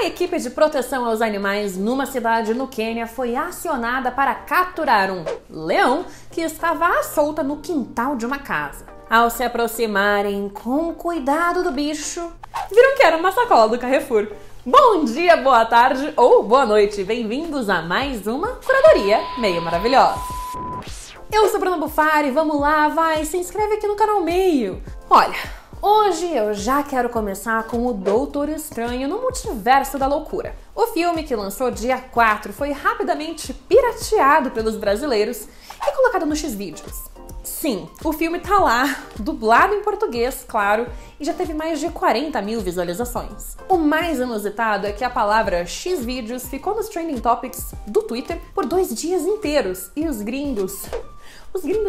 A equipe de proteção aos animais numa cidade no Quênia foi acionada para capturar um leão que estava à solta no quintal de uma casa. Ao se aproximarem com cuidado do bicho, viram que era uma sacola do Carrefour. Bom dia, boa tarde ou boa noite. Bem-vindos a mais uma curadoria meio maravilhosa. Eu sou Bruna Buffara e vamos lá, vai, se inscreve aqui no canal meio. Olha, hoje eu já quero começar com o Doutor Estranho no Multiverso da Loucura. O filme, que lançou dia 4, foi rapidamente pirateado pelos brasileiros e colocado no Xvideos. Sim, o filme tá lá, dublado em português, claro, e já teve mais de 40 mil visualizações. O mais inusitado é que a palavra Xvideos ficou nos trending topics do Twitter por 2 dias inteiros, e os gringos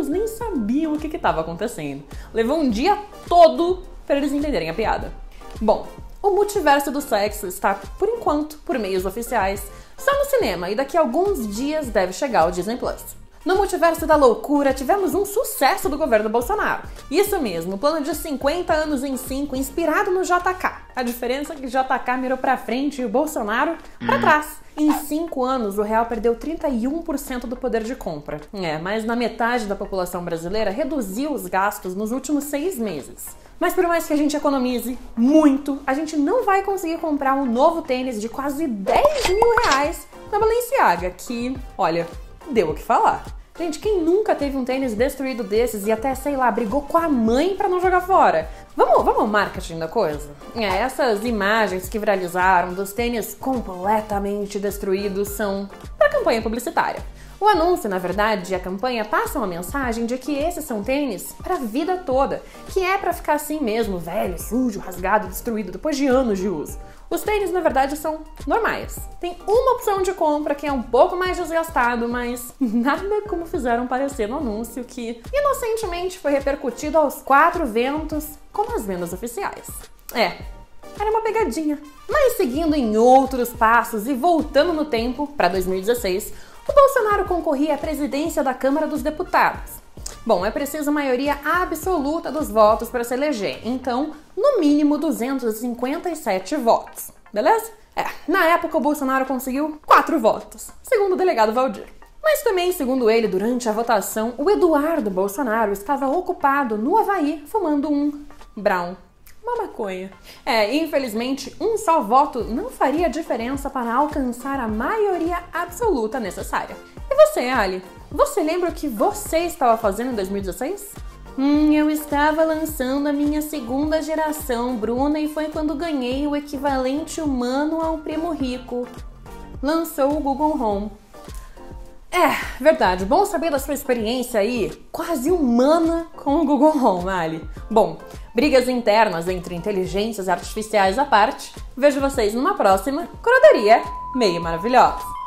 nem sabiam o que estava acontecendo. Levou um dia todo para eles entenderem a piada. Bom, o multiverso do sexo está, por enquanto, por meios oficiais, só no cinema, e daqui a alguns dias deve chegar ao Disney Plus. No multiverso da loucura, tivemos um sucesso do governo Bolsonaro. Isso mesmo, o plano de 50 anos em 5, inspirado no JK. A diferença é que o JK mirou pra frente e o Bolsonaro pra trás. Em 5 anos, o real perdeu 31% do poder de compra. Mas na metade da população brasileira reduziu os gastos nos últimos 6 meses. Mas por mais que a gente economize muito, a gente não vai conseguir comprar um novo tênis de quase 10 mil reais na Balenciaga, que, olha, deu o que falar. Gente, quem nunca teve um tênis destruído desses e até, sei lá, brigou com a mãe pra não jogar fora? Vamos ao marketing da coisa? Essas imagens que viralizaram dos tênis completamente destruídos são pra campanha publicitária. O anúncio, na verdade, e a campanha passam a mensagem de que esses são tênis pra vida toda, que é pra ficar assim mesmo, velho, sujo, rasgado, destruído, depois de anos de uso. Os tênis, na verdade, são normais. Tem uma opção de compra que é um pouco mais desgastado, mas nada como fizeram parecer no anúncio, que inocentemente foi repercutido aos 4 ventos como as vendas oficiais. Era uma pegadinha. Mas seguindo em outros passos e voltando no tempo, para 2016, o Bolsonaro concorria à presidência da Câmara dos Deputados. Bom, é preciso maioria absoluta dos votos para se eleger, então, no mínimo 257 votos, beleza? Na época o Bolsonaro conseguiu 4 votos, segundo o delegado Valdir. Mas também, segundo ele, durante a votação, o Eduardo Bolsonaro estava ocupado no Havaí fumando um brown, uma maconha. Infelizmente, um só voto não faria diferença para alcançar a maioria absoluta necessária. E você, Ali? Você lembra o que você estava fazendo em 2016? Eu estava lançando a minha 2ª geração, Bruna, e foi quando ganhei o equivalente humano ao primo rico. Lançou o Google Home. Verdade, bom saber da sua experiência aí, quase humana, com o Google Home, Ali. Bom, brigas internas entre inteligências artificiais à parte, vejo vocês numa próxima curadoria meio maravilhosa.